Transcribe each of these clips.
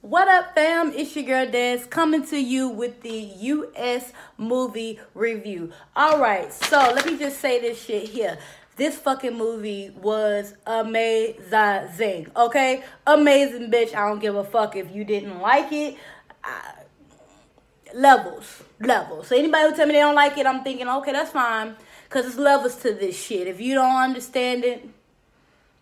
What up, fam? It's your girl Des coming to you with the US movie review. All right, so let me just say this shit here. This fucking movie was amazing, okay? Amazing, bitch. I don't give a fuck if you didn't like it. Levels. So anybody who tell me they don't like it, I'm thinking, okay, that's fine. Because it's levels to this shit. If you don't understand it,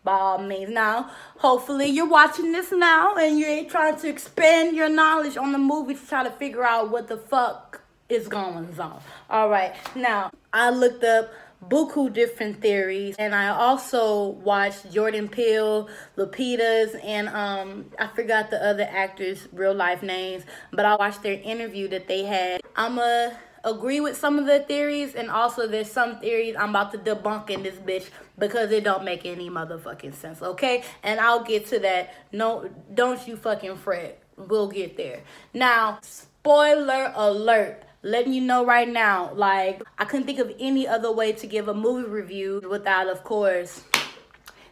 by all means. Now, hopefully you're watching this now and you ain't trying to expand your knowledge on the movie to try to figure out what the fuck is going on. All right. Now, I looked up buku different theories, and I also watched Jordan Peele, Lupita's, and I forgot the other actors' real life names, but I watched their interview that they had. I'ma agree with some of the theories, and also there's some theories I'm about to debunk in this bitch because it don't make any motherfucking sense, okay? And I'll get to that. No, don't you fucking fret. We'll get there. Now, spoiler alert. Letting you know right now, like, I couldn't think of any other way to give a movie review without, of course,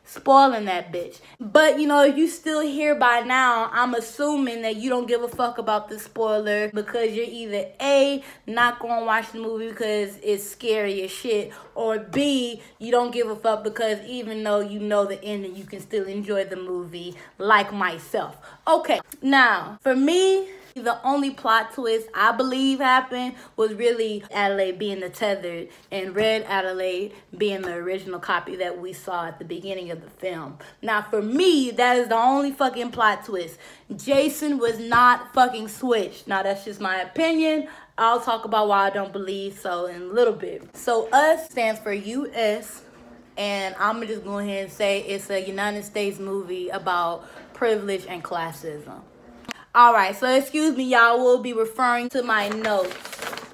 spoiling that bitch. But, you know, if you still here by now, I'm assuming that you don't give a fuck about the spoiler because you're either A, not gonna watch the movie because it's scary as shit, or B, you don't give a fuck because even though you know the ending, you can still enjoy the movie like myself. Okay, now, for me, the only plot twist I believe happened was really Adelaide being the tethered and Red Adelaide being the original copy that we saw at the beginning of the film. Now, for me, that is the only fucking plot twist. Jason was not fucking switched. Now, that's just my opinion. I'll talk about why I don't believe so in a little bit. So, Us stands for U.S., and I'm just going to go ahead and say it's a United States movie about privilege and classism. Alright, so excuse me, y'all will be referring to my notes.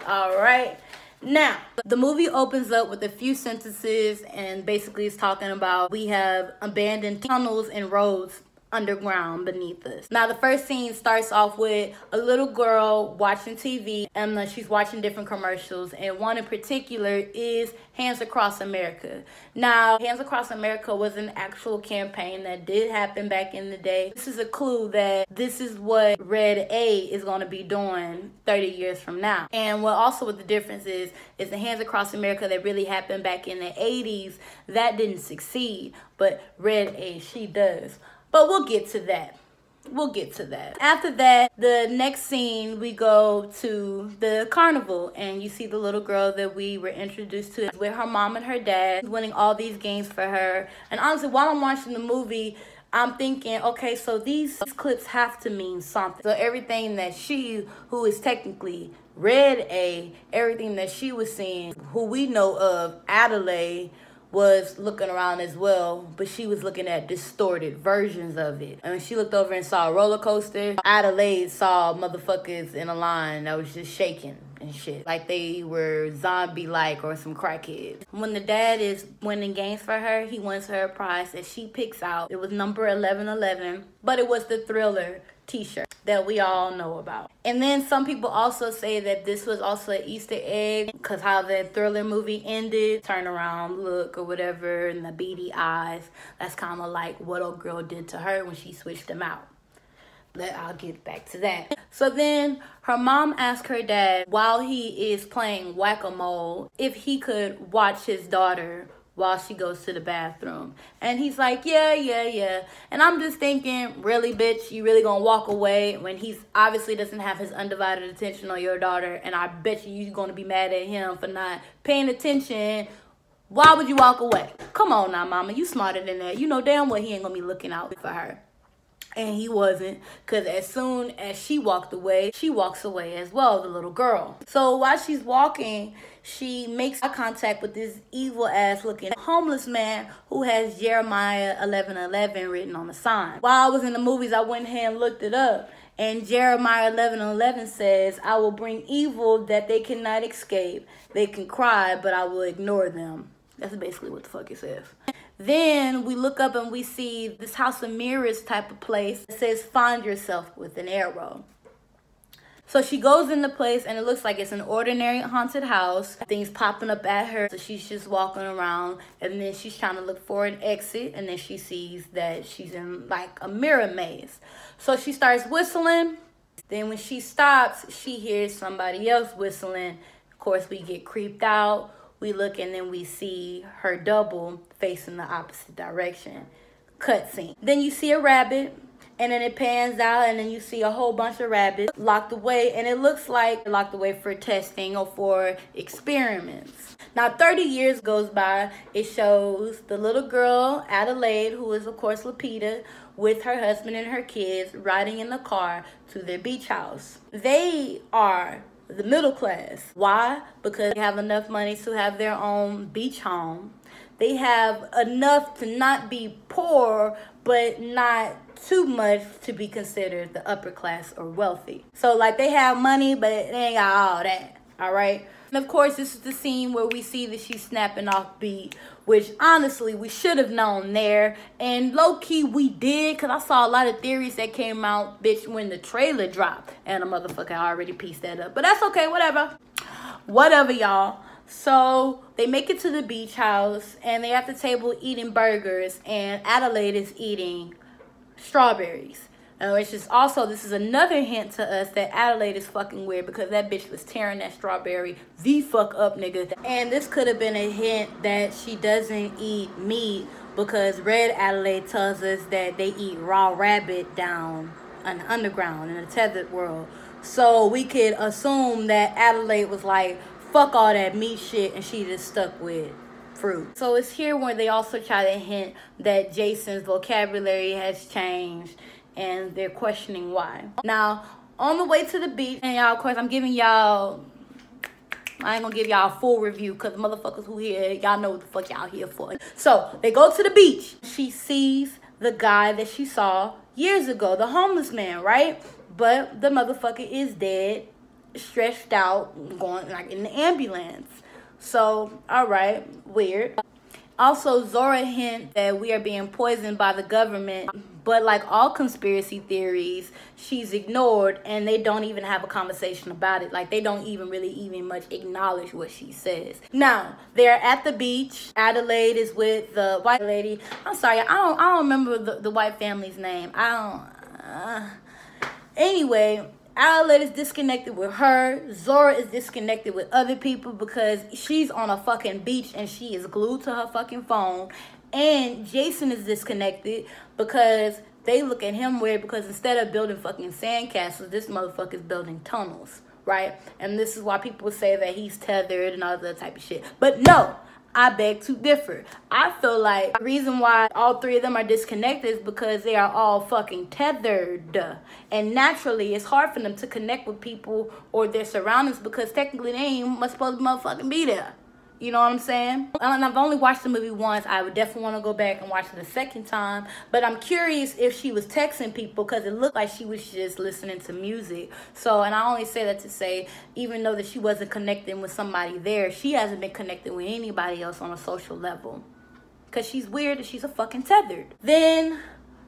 Alright, now, the movie opens up with a few sentences and basically it's talking about we have abandoned tunnels and roads underground beneath us. Now, the first scene starts off with a little girl watching TV and she's watching different commercials, and one in particular is Hands Across America. Now, Hands Across America was an actual campaign that did happen back in the day. This is a clue that this is what Red A is going to be doing 30 years from now. And what the difference is the Hands Across America that really happened back in the 80s, that didn't succeed, but Red A, she does. But we'll get to that. We'll get to that. After that, the next scene, we go to the carnival, and you see the little girl that we were introduced to with her mom and her dad winning all these games for her. And honestly, while I'm watching the movie, I'm thinking, okay, so these clips have to mean something. So everything that she, who is technically Red A, everything that she was seeing, who we know of, Adelaide, was looking around as well, but she was looking at distorted versions of it. And when she looked over and saw a roller coaster, Adelaide saw motherfuckers in a line that was just shaking and shit, like they were zombie-like or some crackheads. When the dad is winning games for her, he wins her a prize that she picks out. It was number 1111, but it was the Thriller t-shirt that we all know about. And then some people also say that this was also an Easter egg because how the Thriller movie ended, turn around look or whatever, and the beady eyes, that's kind of like what old girl did to her when she switched them out. But I'll get back to that. So then her mom asked her dad while he is playing whack-a-mole if he could watch his daughter while she goes to the bathroom. And he's like, yeah. And I'm just thinking, really, bitch, you really gonna walk away when he's obviously doesn't have his undivided attention on your daughter, and I bet you you're gonna be mad at him for not paying attention. Why would you walk away? Come on now, mama, you smarter than that. You know damn well he ain't gonna be looking out for her. And he wasn't, because as soon as she walked away, she walks away as well, the little girl. So while she's walking, she makes eye contact with this evil-ass looking homeless man who has Jeremiah 11:11 written on the sign. While I was in the movies, I went ahead and looked it up. And Jeremiah 11:11 says, I will bring evil that they cannot escape. They can cry, but I will ignore them. That's basically what the fuck it says. Then we look up and we see this House of Mirrors type of place. It says, find yourself with an arrow. So she goes in the place and it looks like it's an ordinary haunted house. Things popping up at her. So she's just walking around and then she's trying to look for an exit. And then she sees that she's in like a mirror maze. So she starts whistling. Then when she stops, she hears somebody else whistling. Of course, we get creeped out. We look and then we see her double facing the opposite direction. Cutscene. Then you see a rabbit. And then it pans out and then you see a whole bunch of rabbits locked away, and it looks like locked away for testing or for experiments. Now 30 years goes by. It shows the little girl, Adelaide, who is of course Lupita, with her husband and her kids riding in the car to their beach house. They are the middle class. Why? Because they have enough money to have their own beach home. They have enough to not be poor, but not too much to be considered the upper class or wealthy. So like they have money, but they ain't got all that, all right? And of course, this is the scene where we see that she's snapping off beat, which honestly, we should have known there. And low-key, we did, because I saw a lot of theories that came out, bitch, when the trailer dropped. And a motherfucker already pieced that up. But that's okay, whatever. Whatever, y'all. So they make it to the beach house and they're at the table eating burgers, and Adelaide is eating strawberries. Which is also, this is another hint to us that Adelaide is fucking weird, because that bitch was tearing that strawberry the fuck up, nigga. And this could have been a hint that she doesn't eat meat, because Red Adelaide tells us that they eat raw rabbit down an underground in a tethered world. So we could assume that Adelaide was like, fuck all that meat shit, and she just stuck with fruit. So it's here where they also try to hint that Jason's vocabulary has changed and they're questioning why. Now, on the way to the beach, and y'all, of course, I'm giving y'all, I ain't gonna give y'all a full review, because motherfuckers who here, y'all know what the fuck y'all here for. So they go to the beach. She sees the guy that she saw years ago, the homeless man, right? But the motherfucker is dead, stretched out, going like in the ambulance. So, all right, weird. Also, Zora hints that we are being poisoned by the government, but like all conspiracy theories, she's ignored and they don't even have a conversation about it. Like, they don't even really even much acknowledge what she says. Now, they're at the beach. Adelaide is with the white lady. I'm sorry, I don't remember the white family's name. Anyway, Adelaide is disconnected with her. Zora is disconnected with other people because she's on a fucking beach and she is glued to her fucking phone. And Jason is disconnected because they look at him weird, because instead of building fucking sandcastles, this motherfucker is building tunnels, right? And this is why people say that he's tethered and all that type of shit. But no, I beg to differ. I feel like the reason why all three of them are disconnected is because they are all fucking tethered. And naturally, it's hard for them to connect with people or their surroundings, because technically they ain't supposed to motherfucking be there. You know what I'm saying? And I've only watched the movie once. I would definitely want to go back and watch it a second time. But I'm curious if she was texting people, because it looked like she was just listening to music. So, and I only say that to say, even though that she wasn't connecting with somebody there, she hasn't been connecting with anybody else on a social level, because she's weird and she's a fucking tethered. Then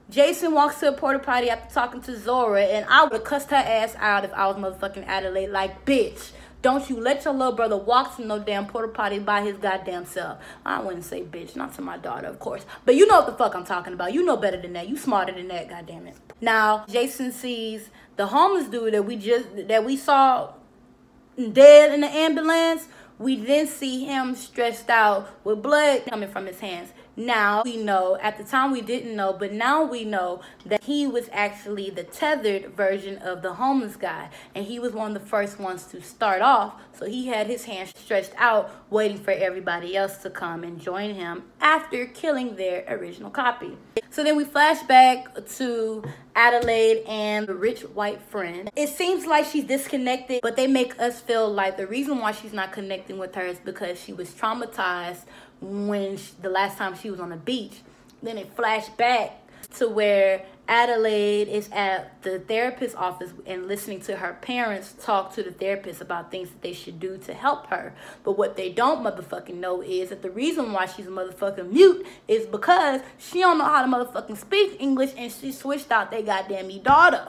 Jason walks to a porta potty after talking to Zora, and I would have cussed her ass out if I was motherfucking Adelaide. Like, bitch, don't you let your little brother walk to no damn porta potty by his goddamn self. I wouldn't say bitch, not to my daughter, of course. But you know what the fuck I'm talking about. You know better than that. You smarter than that, goddamn it. Now, Jason sees the homeless dude that we saw dead in the ambulance. We then see him stretched out with blood coming from his hands. Now we know, at the time we didn't know, but now we know that he was actually the tethered version of the homeless guy. And he was one of the first ones to start off. So he had his hands stretched out, waiting for everybody else to come and join him after killing their original copy. So then we flash back to Adelaide and the rich white friend. It seems like she's disconnected, but they make us feel like the reason why she's not connecting with her is because she was traumatized when the last time she was on the beach. Then it flashed back to where Adelaide is at the therapist's office and listening to her parents talk to the therapist about things that they should do to help her. But what they don't motherfucking know is that the reason why she's a motherfucking mute is because she don't know how to motherfucking speak English, and she switched out their goddamn daughter.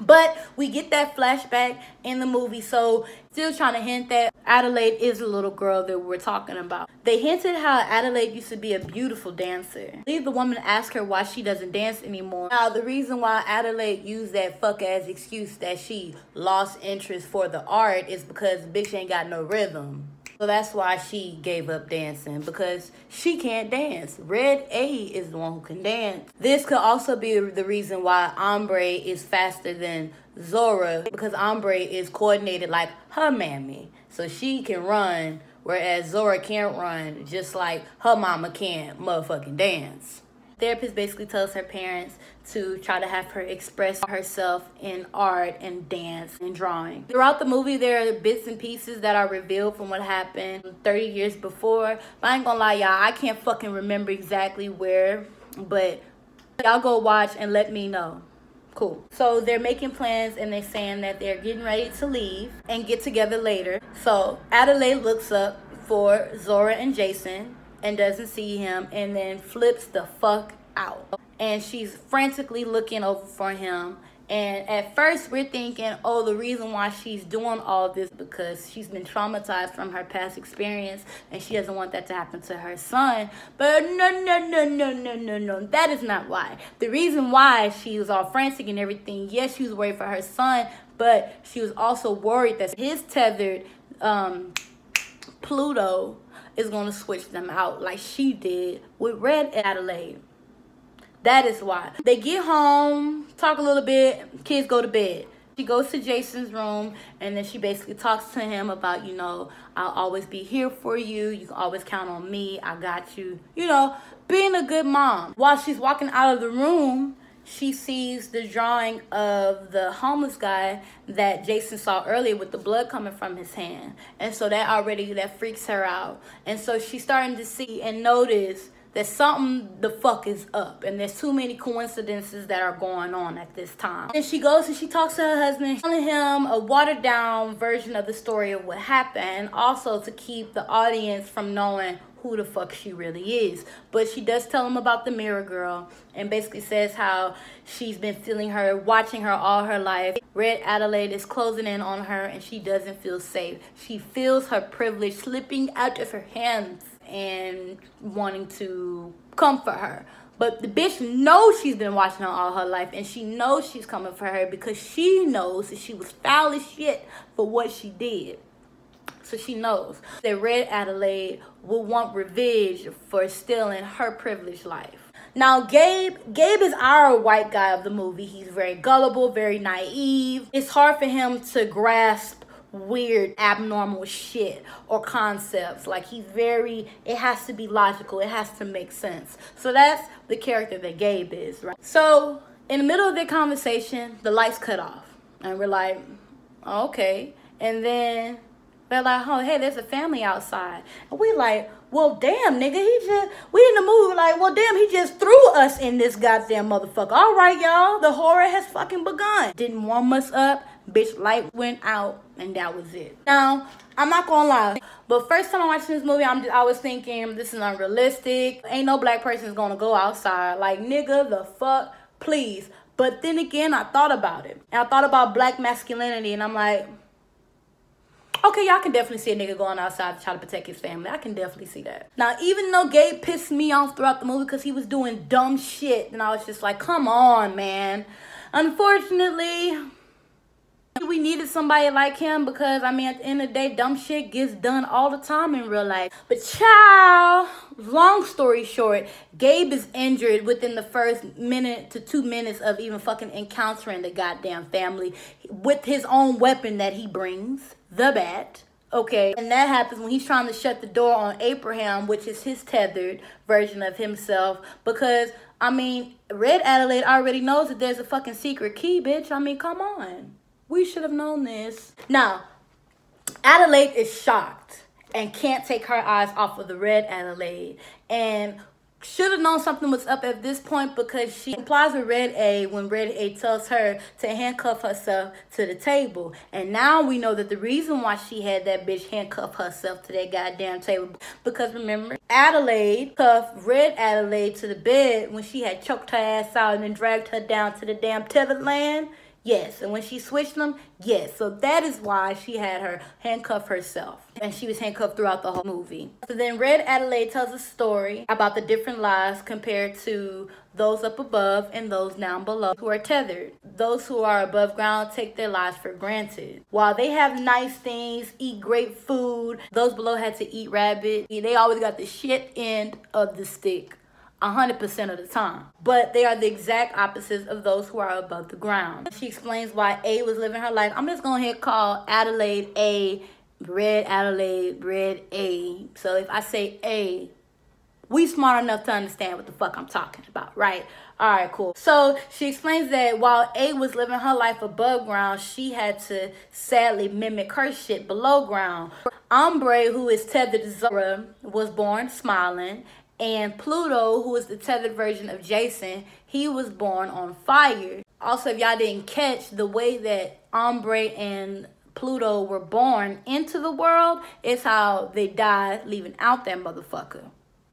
But we get that flashback in the movie, so still trying to hint that Adelaide is the little girl that we're talking about. They hinted how Adelaide used to be a beautiful dancer. I believe the woman asked her why she doesn't dance anymore. Now, the reason why Adelaide used that fuck-ass excuse that she lost interest for the art is because bitch ain't got no rhythm. So that's why she gave up dancing, because she can't dance. Red A is the one who can dance. This could also be the reason why Ombre is faster than Zora, because Ombre is coordinated like her mammy. So she can run, whereas Zora can't run, just like her mama can't motherfucking dance. Therapist basically tells her parents to try to have her express herself in art and dance and drawing. Throughout the movie, there are bits and pieces that are revealed from what happened 30 years before. But I ain't gonna lie, y'all, I can't fucking remember exactly where, but y'all go watch and let me know. Cool. So they're making plans and they're saying that they're getting ready to leave and get together later. So Adelaide looks up for Zora and Jason and doesn't see him, and then flips the fuck out. And she's frantically looking over for him. And at first we're thinking, oh, the reason why she's doing all this because she's been traumatized from her past experience and she doesn't want that to happen to her son. But no, that is not why. The reason why she was all frantic and everything, yes, she was worried for her son, but she was also worried that his tethered Pluto is going to switch them out like she did with Red Adelaide. That is why. They get home, talk a little bit, kids go to bed. She goes to Jason's room, and then she basically talks to him about, you know, I'll always be here for you. You can always count on me. I got you. You know, being a good mom. While she's walking out of the room, she sees the drawing of the homeless guy that Jason saw earlier with the blood coming from his hand. And so that freaks her out. And so she's starting to see and notice that something the fuck is up. And there's too many coincidences that are going on at this time. And she goes and she talks to her husband, telling him a watered down version of the story of what happened. And also to keep the audience from knowing who the fuck she really is. But she does tell him about the mirror girl and basically says how she's been feeling her, watching her all her life. Red Adelaide is closing in on her and she doesn't feel safe. She feels her privilege slipping out of her hands and wanting to comfort her. But the bitch knows she's been watching her all her life and she knows she's coming for her because she knows that she was foul as shit for what she did. So she knows that Red Adelaide will want revenge for stealing her privileged life. Now, Gabe is our white guy of the movie. He's very gullible, very naive. It's hard for him to grasp weird, abnormal shit or concepts. Like, he's very, it has to be logical. It has to make sense. So that's the character that Gabe is, right? So in the middle of their conversation, the lights cut off. And we're like, oh, okay. And then they're like, oh, hey, there's a family outside. And we like, well, damn, nigga, we in the movie like, well, damn, he just threw us in this goddamn motherfucker. All right, y'all, the horror has fucking begun. Didn't warm us up. Bitch, light went out, and that was it. Now, I'm not gonna lie, but first time I'm watching this movie, I was thinking, this is unrealistic. Ain't no black person's gonna go outside. Like, nigga, the fuck, please. But then again, I thought about it. And I thought about black masculinity, and I'm like, okay, y'all can definitely see a nigga going outside to try to protect his family. I can definitely see that. Now, even though Gabe pissed me off throughout the movie because he was doing dumb shit, and I was just like, come on, man. Unfortunately, we needed somebody like him because, I mean, at the end of the day, dumb shit gets done all the time in real life. But child, long story short, Gabe is injured within the first minute to 2 minutes of even fucking encountering the goddamn family with his own weapon that he brings. The bat, okay? And that happens when he's trying to shut the door on Abraham, which is his tethered version of himself, because, I mean, Red Adelaide already knows that there's a fucking secret key, bitch. I mean, come on. We should have known this. Now, Adelaide is shocked and can't take her eyes off of the Red Adelaide, and should have known something was up at this point because she complies with Red A when Red A tells her to handcuff herself to the table. And now we know that the reason why she had that bitch handcuff herself to that goddamn table, because remember, Adelaide cuffed Red Adelaide to the bed when she had choked her ass out and then dragged her down to the damn tether land. Yes. And when she switched them, yes. So that is why she had her handcuff herself. And she was handcuffed throughout the whole movie. So then Red Adelaide tells a story about the different lives compared to those up above and those down below who are tethered. Those who are above ground take their lives for granted. While they have nice things, eat great food, those below had to eat rabbit. They always got the shit end of the stick. 100% of the time. But they are the exact opposites of those who are above the ground. She explains why A was living her life. I'm just going to call Adelaide A, Red Adelaide, Red A. So if I say A, we smart enough to understand what the fuck I'm talking about, right? All right, cool. So she explains that while A was living her life above ground, she had to sadly mimic her shit below ground. Ombre, who is tethered to Zora, was born smiling. And Pluto, who is the tethered version of Jason, he was born on fire. Also, if y'all didn't catch, the way that Ombre and Pluto were born into the world is how they died, leaving out that motherfucker.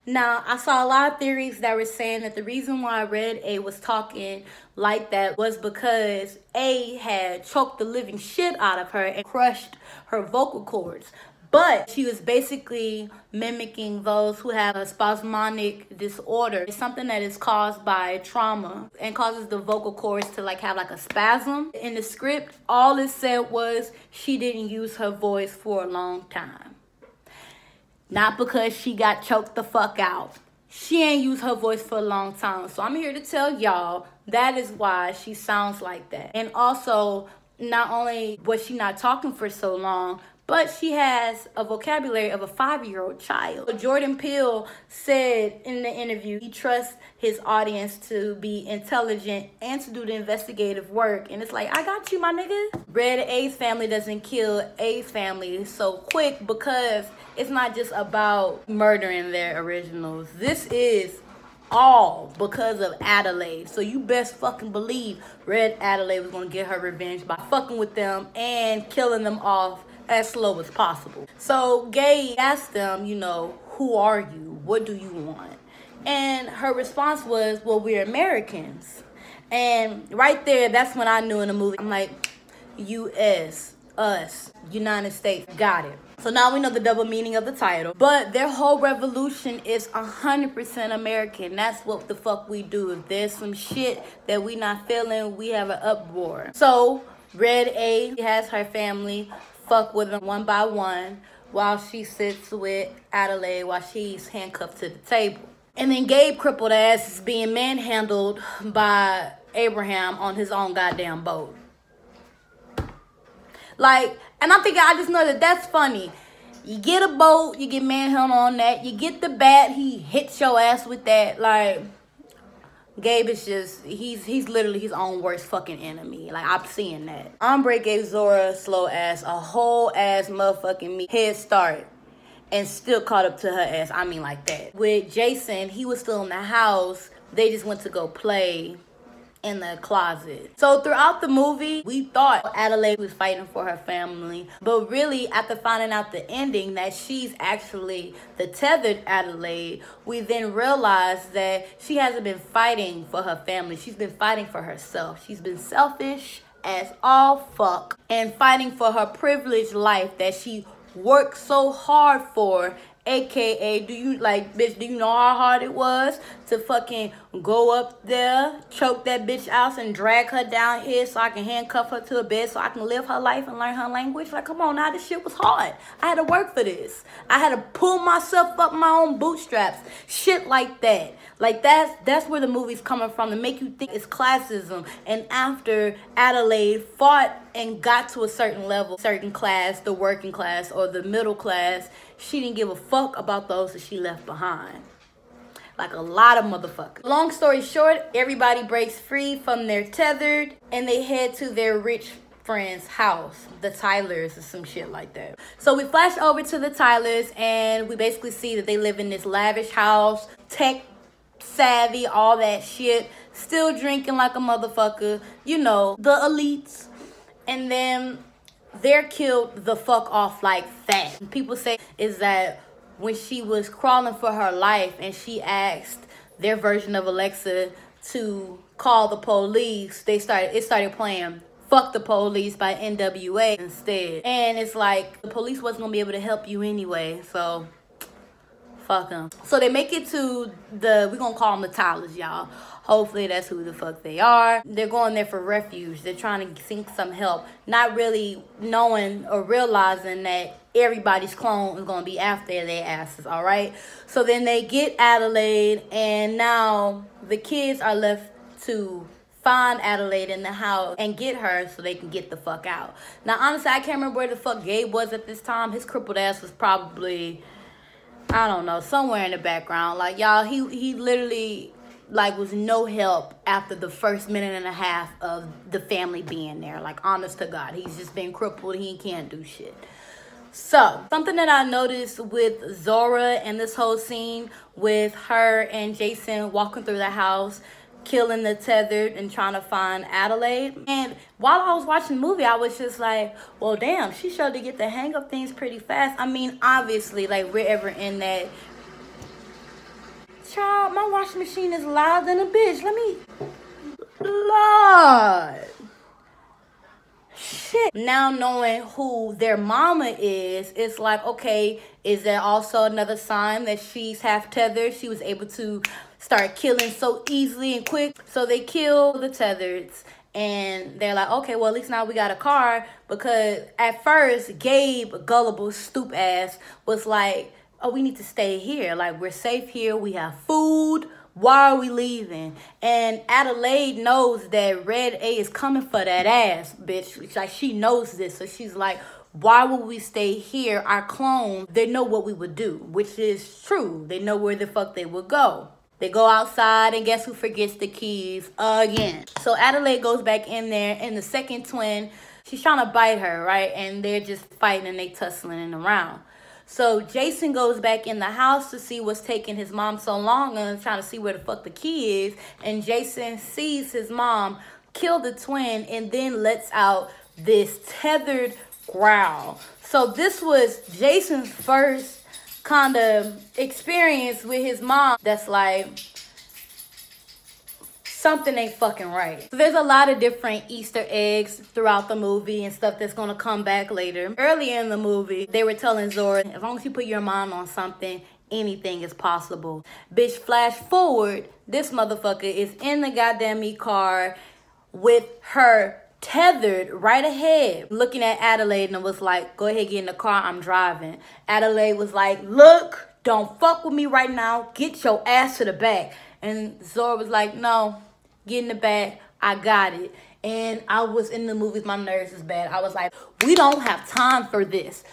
Now, I saw a lot of theories that were saying that the reason why Red A was talking like that was because A had choked the living shit out of her and crushed her vocal cords. But she was basically mimicking those who have a spasmodic disorder. It's something that is caused by trauma and causes the vocal cords to like have like a spasm. In the script, all it said was she didn't use her voice for a long time. Not because she got choked the fuck out. She ain't used her voice for a long time. So I'm here to tell y'all that is why she sounds like that. And also, not only was she not talking for so long, but she has a vocabulary of a 5-year-old child. Jordan Peele said in the interview, he trusts his audience to be intelligent and to do the investigative work. And it's like, I got you, my nigga. Red A's family doesn't kill A's family so quick because it's not just about murdering their originals. This is all because of Adelaide. So you best fucking believe Red Adelaide was gonna get her revenge by fucking with them and killing them off as slow as possible. So Gay asked them, you know, who are you? What do you want? And her response was, well, we're Americans. And right there, that's when I knew in the movie, I'm like, US, us, United States, got it. So now we know the double meaning of the title. But their whole revolution is 100% American. That's what the fuck we do. If there's some shit that we not feeling, we have an uproar. So Red A has her family fuck with them one by one while she sits with Adelaide while she's handcuffed to the table. And then Gabe crippled ass is being manhandled by Abraham on his own goddamn boat. Like, and I'm thinking, I just know that that's funny. You get a boat, you get manhandled on that. You get the bat, he hits your ass with that. Like, Gabe is just, he's literally his own worst fucking enemy. Like, I'm seeing that. Ombre gave Zora slow ass a whole ass motherfucking head start and still caught up to her ass. I mean, like that. With Jason, he was still in the house. They just went to go play in the closet. So throughout the movie, we thought Adelaide was fighting for her family, but really after finding out the ending that she's actually the tethered Adelaide, we then realized that she hasn't been fighting for her family. She's been fighting for herself. She's been selfish as all fuck and fighting for her privileged life that she worked so hard for. AKA, do you like, bitch, do you know how hard it was to fucking go up there, choke that bitch out and drag her down here so I can handcuff her to a bed so I can live her life and learn her language? Like, come on now, this shit was hard. I had to work for this. I had to pull myself up my own bootstraps. Shit like that. Like, that's where the movie's coming from, to make you think it's classism. And after Adelaide fought and got to a certain level, certain class, the working class or the middle class, she didn't give a fuck about those that she left behind. Like a lot of motherfuckers. Long story short, everybody breaks free from their tethered and they head to their rich friend's house, the Tylers or some shit like that. So we flash over to the Tylers and we basically see that they live in this lavish house, tech savvy, all that shit, still drinking like a motherfucker, you know, the elites. And then they're killed the fuck off like that. People say is that when she was crawling for her life and she asked their version of Alexa to call the police, it started playing Fuck the Police by NWA instead. And it's like, the police wasn't gonna be able to help you anyway, so fuck them. So they make it to the, we're gonna call them the Tyler's, y'all. Hopefully that's who the fuck they are. They're going there for refuge. They're trying to seek some help, not really knowing or realizing that everybody's clone is gonna be after their asses, all right? So then they get Adelaide, and now the kids are left to find Adelaide in the house and get her so they can get the fuck out. Now, honestly, I can't remember where the fuck Gabe was at this time. His crippled ass was probably, I don't know, somewhere in the background. Like, y'all, he literally, like, was no help after the first minute and a half of the family being there. Like, honest to God, he's just been crippled. He can't do shit. So, something that I noticed with Zora and this whole scene with her and Jason walking through the house, killing the tethered and trying to find Adelaide. And while I was watching the movie, I was just like, well, damn, she sure did get the hang of things pretty fast. I mean, obviously, like, we're ever in that. Child, my washing machine is louder than a bitch. Let me, Lord. Shit. Now knowing who their mama is, it's like, okay, is there also another sign that she's half tethered? She was able to start killing so easily and quick. So they kill the tethereds, and they're like, okay, well, at least now we got a car. Because at first, Gabe, gullible, stoop ass, was like, oh, we need to stay here. Like, we're safe here. We have food. Why are we leaving? And Adelaide knows that Red A is coming for that ass, bitch. It's like, she knows this. So she's like, why would we stay here? Our clones, they know what we would do, which is true. They know where the fuck they would go. They go outside, and guess who forgets the keys again? So Adelaide goes back in there, and the second twin, she's trying to bite her, right? And they're just fighting, and they tussling and around. So Jason goes back in the house to see what's taking his mom so long and trying to see where the fuck the key is. And Jason sees his mom kill the twin and then lets out this tethered growl. So this was Jason's first kind of experience with his mom that's like, something ain't fucking right. So there's a lot of different Easter eggs throughout the movie and stuff that's gonna come back later. Earlier in the movie, they were telling Zora, as long as you put your mind on something, anything is possible. Bitch, flash forward, this motherfucker is in the goddamn e-car with her tethered right ahead, looking at Adelaide, and was like, go ahead, get in the car, I'm driving. Adelaide was like, look, don't fuck with me right now, get your ass to the back. And Zora was like, no, get in the back, I got it. And I was in the movies, my nerves is bad. I was like, we don't have time for this.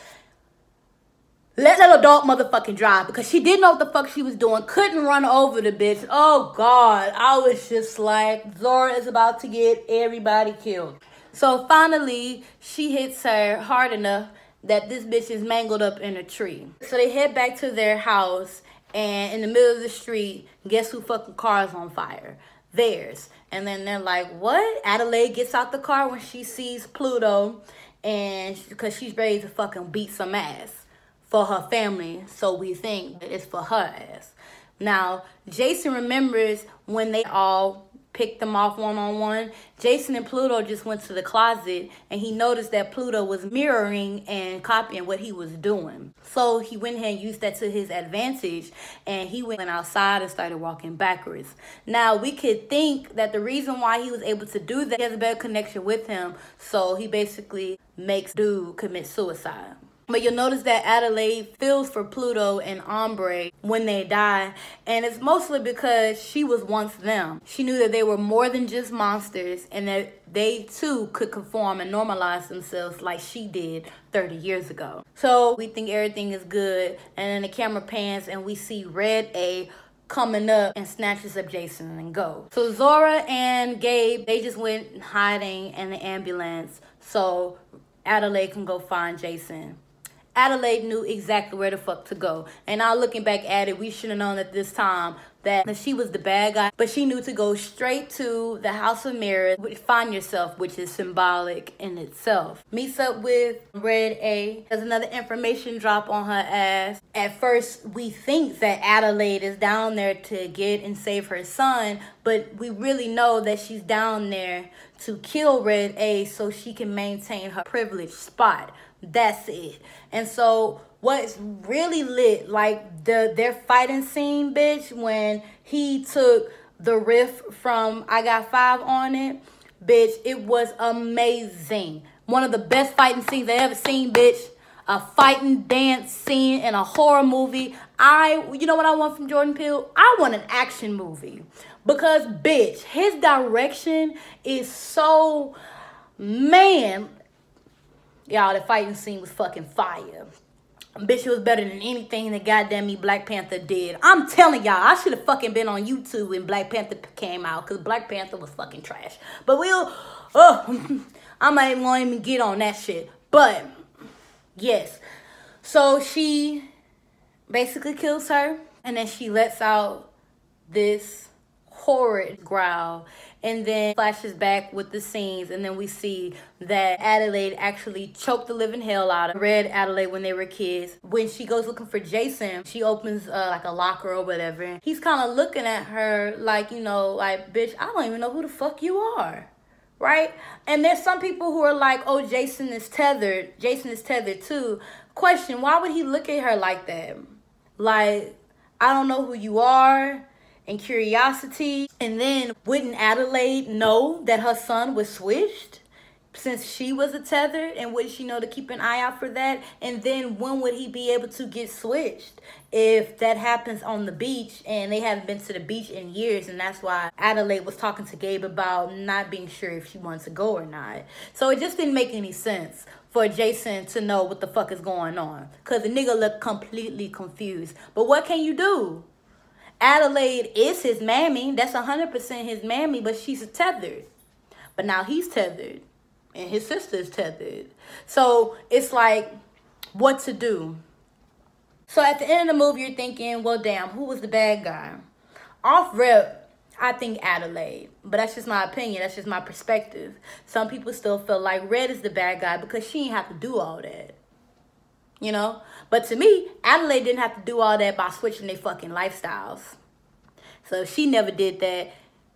Let that adult motherfucking drive, because she didn't know what the fuck she was doing. Couldn't run over the bitch. Oh, God. I was just like, Zora is about to get everybody killed. So finally, she hits her hard enough that this bitch is mangled up in a tree. So they head back to their house, and in the middle of the street, guess who fucking car's on fire? Theirs. And then they're like, what? Adelaide gets out the car when she sees Pluto, and because she's ready to fucking beat some ass. For her family, so we think it's for her ass. Now, Jason remembers when they all picked them off one-on-one. Jason and Pluto just went to the closet, and he noticed that Pluto was mirroring and copying what he was doing. So he went ahead and used that to his advantage, and he went outside and started walking backwards. Now, we could think that the reason why he was able to do that, he has a better connection with him, so he basically makes dude commit suicide. But you'll notice that Adelaide feels for Pluto and Ombre when they die. And it's mostly because she was once them. She knew that they were more than just monsters, and that they too could conform and normalize themselves like she did 30 years ago. So we think everything is good, and then the camera pans and we see Red A coming up and snatches up Jason and go. So Zora and Gabe, they just went hiding in the ambulance so Adelaide can go find Jason. Adelaide knew exactly where the fuck to go. And now looking back at it, we should have known at this time that she was the bad guy, but she knew to go straight to the House of Mirrors, find yourself, which is symbolic in itself. Meets up with Red A, does another information drop on her ass. At first, we think that Adelaide is down there to get and save her son, but we really know that she's down there to kill Red A so she can maintain her privileged spot. That's it. And so what's really lit, like their fighting scene, bitch, when he took the riff from I Got Five on it, bitch, it was amazing. One of the best fighting scenes I ever seen, bitch. A fighting dance scene in a horror movie. You know what I want from Jordan Peele? I want an action movie. Because, bitch, his direction is so, man. Y'all, the fighting scene was fucking fire. Bitch, it was better than anything that goddamn me Black Panther did. I'm telling y'all, I should have fucking been on YouTube when Black Panther came out, because Black Panther was fucking trash. But I might not even get on that shit. But, yes. So she basically kills her, and then she lets out this horrid growl, and then flashes back with the scenes, and then we see that Adelaide actually choked the living hell out of Red Adelaide when they were kids. When she goes looking for Jason, she opens like a locker or whatever, and he's kind of looking at her like, you know, like, bitch, I don't even know who the fuck you are, right? And there's some people who are like, oh, Jason is tethered. Jason is tethered too. Question, why would he look at her like that? Like, I don't know who you are. And curiosity. And then wouldn't Adelaide know that her son was switched since she was a tethered, and wouldn't she know to keep an eye out for that? And then when would he be able to get switched if that happens on the beach? And they haven't been to the beach in years, and that's why Adelaide was talking to Gabe about not being sure if she wanted to go or not. So it just didn't make any sense for Jason to know what the fuck is going on, because the nigga looked completely confused. But what can you do? Adelaide is his mammy. That's 100% his mammy, but she's tethered. But now he's tethered, and his sister's tethered. So it's like, what to do? So at the end of the movie, you're thinking, well, damn, who was the bad guy? Off rip, I think Adelaide. But that's just my opinion. That's just my perspective. Some people still feel like Red is the bad guy because she ain't have to do all that. You know, but to me, Adelaide didn't have to do all that by switching their fucking lifestyles. So if she never did that,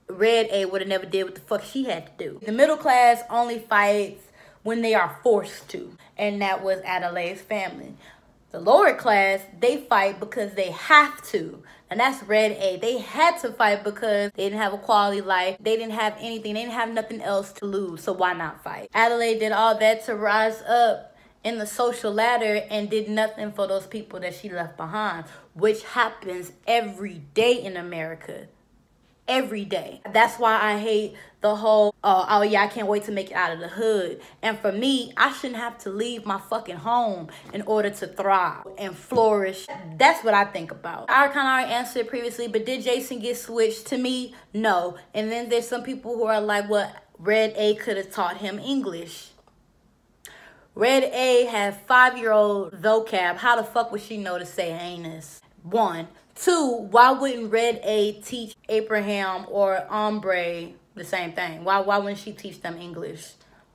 Red A would have never did what the fuck she had to do. The middle class only fights when they are forced to, and that was Adelaide's family. The lower class, they fight because they have to, and that's Red A. They had to fight because they didn't have a quality life. They didn't have anything. They didn't have nothing else to lose, so why not fight? Adelaide did all that to rise up in the social ladder and did nothing for those people that she left behind, which happens every day in America. Every day. That's why I hate the whole, oh yeah, I can't wait to make it out of the hood. And for me, I shouldn't have to leave my fucking home in order to thrive and flourish. That's what I think about. I kind of already answered it previously, but did Jason get switched? To me, no. And then there's some people who are like, well, Red A could have taught him English. Red A had 5-year-old vocab. How the fuck would she know to say anus? 1. 2, why wouldn't Red A teach Abraham or Ombre the same thing? Why wouldn't she teach them English?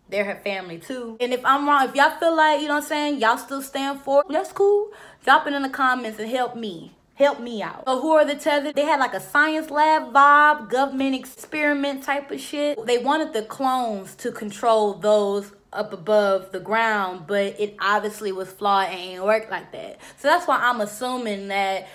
They're her family too. And if I'm wrong, if y'all feel like, you know what I'm saying, y'all still stand for it, that's cool. Drop it in the comments and help me. Help me out. So who are the tethered? They had like a science lab vibe, government experiment type of shit. They wanted the clones to control those up above the ground, but it obviously was flawed and ain't worked like that. So that's why I'm assuming that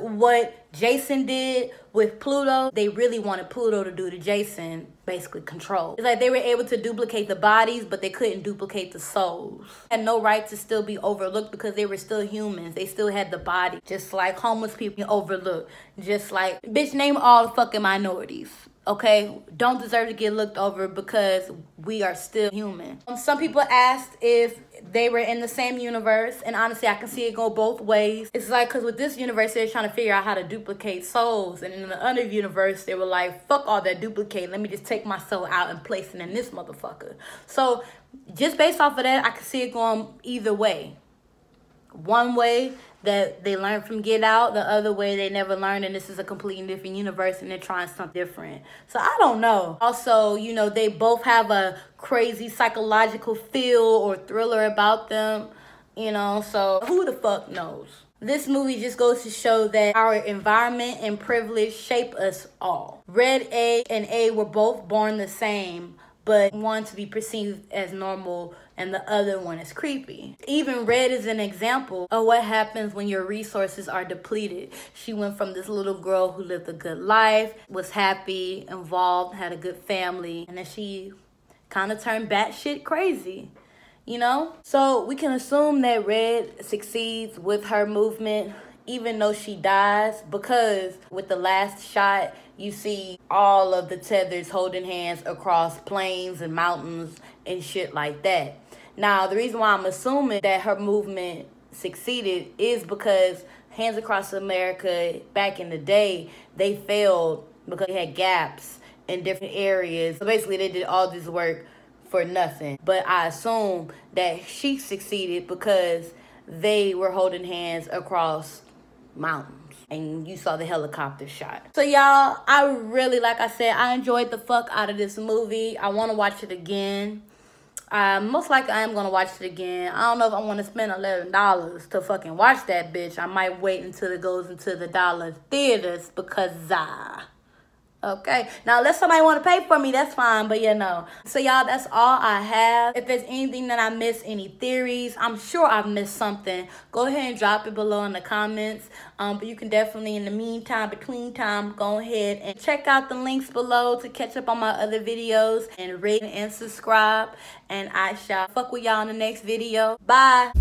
what Jason did with Pluto, they really wanted Pluto to do to Jason, basically control. It's like they were able to duplicate the bodies, but they couldn't duplicate the souls. They had no right to still be overlooked because they were still humans. They still had the body, just like homeless people overlooked. Just like, bitch, name all the fucking minorities. Okay, don't deserve to get looked over because we are still human. Some people asked if they were in the same universe, and honestly, I can see it go both ways. It's like, because with this universe, they're trying to figure out how to duplicate souls, and in the other universe, they were like, fuck all that duplicate. Let me just take my soul out and place it in this motherfucker. So just based off of that, I can see it going either way. one way that they learned from Get Out, the other way they never learned, and this is a completely different universe and they're trying something different. So I don't know. Also, you know, they both have a crazy psychological feel or thriller about them, you know, so who the fuck knows? This movie just goes to show that our environment and privilege shape us all. Red A and A were both born the same, but one to be perceived as normal and the other one is creepy. Even Red is an example of what happens when your resources are depleted. She went from this little girl who lived a good life, was happy, involved, had a good family, and then she kind of turned batshit crazy, you know? So we can assume that Red succeeds with her movement, even though she dies, because with the last shot, you see all of the tethers holding hands across plains and mountains and shit like that. Now, the reason why I'm assuming that her movement succeeded is because Hands Across America, back in the day, they failed because they had gaps in different areas. So basically, they did all this work for nothing. But I assume that she succeeded because they were holding hands across mountains, and you saw the helicopter shot. So y'all, I really, like I said, I enjoyed the fuck out of this movie. I want to watch it again. Most likely I am going to watch it again. I don't know if I want to spend $11 to fucking watch that bitch. I might wait until it goes into the dollar theaters because okay, now unless somebody want to pay for me, that's fine, but you know. So y'all, that's all I have. If there's anything that I missed, any theories, I'm sure I've missed something, go ahead and drop it below in the comments. But you can definitely, in the meantime, between time, go ahead and check out the links below to catch up on my other videos, and rate and subscribe, and I shall fuck with y'all in the next video. Bye.